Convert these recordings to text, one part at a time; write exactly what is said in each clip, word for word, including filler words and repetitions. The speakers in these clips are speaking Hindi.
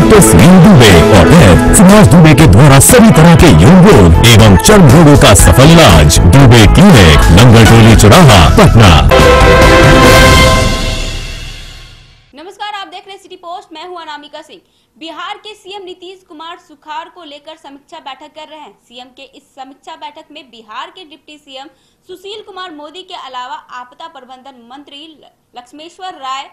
डॉक्टर सुनील दुबे और एफ सुभाष दुबे के द्वारा सभी तरह के यौन रोग एवं चर्म रोगों का सफल इलाज। दुबे क्लिनिक, नंगल टोली चौराहा, पटना। नमस्कार, आप देख रहे सिटी पोस्ट, मैं हूं अनामिका सिंह। बिहार के सीएम नीतीश कुमार सुखाड़ को लेकर समीक्षा बैठक कर रहे हैं। सीएम के इस समीक्षा बैठक में बिहार के डिप्टी सीएम सुशील कुमार मोदी के अलावा आपदा प्रबंधन मंत्री लक्ष्मेश्वर राय,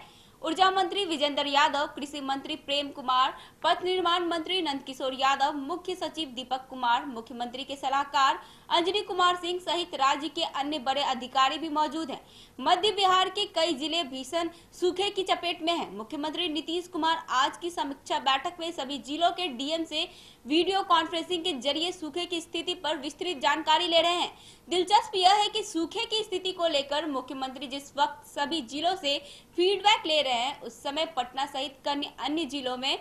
ऊर्जा मंत्री विजेंद्र यादव, कृषि मंत्री प्रेम कुमार, पथ निर्माण मंत्री नंदकिशोर यादव, मुख्य सचिव दीपक कुमार, मुख्यमंत्री के सलाहकार अंजनी कुमार सिंह सहित राज्य के अन्य बड़े अधिकारी भी मौजूद हैं। मध्य बिहार के कई जिले भीषण सूखे की चपेट में हैं। मुख्यमंत्री नीतीश कुमार आज की समीक्षा बैठक में सभी जिलों के डीएम से वीडियो कॉन्फ्रेंसिंग के जरिए सूखे की स्थिति पर विस्तृत जानकारी ले रहे हैं। दिलचस्प यह है कि सूखे की स्थिति को लेकर मुख्यमंत्री जिस वक्त सभी जिलों से फीडबैक ले रहे हैं, उस समय पटना सहित कई अन्य जिलों में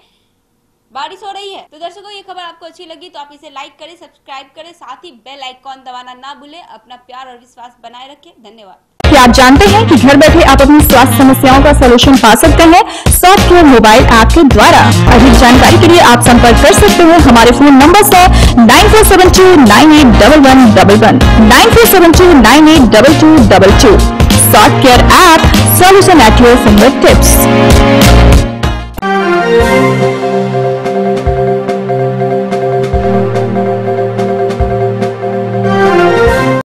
बारिश हो रही है। तो दर्शकों, ये खबर आपको अच्छी लगी तो आप इसे लाइक करें, सब्सक्राइब करें, साथ ही बेल आइकॉन दबाना ना भूलें। अपना प्यार और विश्वास बनाए रखें। धन्यवाद। क्या आप जानते हैं कि घर बैठे आप अपनी स्वास्थ्य समस्याओं का सलूशन पा सकते हैं सॉफ्ट केयर मोबाइल ऐप के द्वारा? अधिक जानकारी के लिए आप संपर्क कर सकते हैं हमारे फोन नंबर है nine four seven two nine eight double one double one, nine four seven two nine eight double two double two. Soft care app, solution at your fingertips.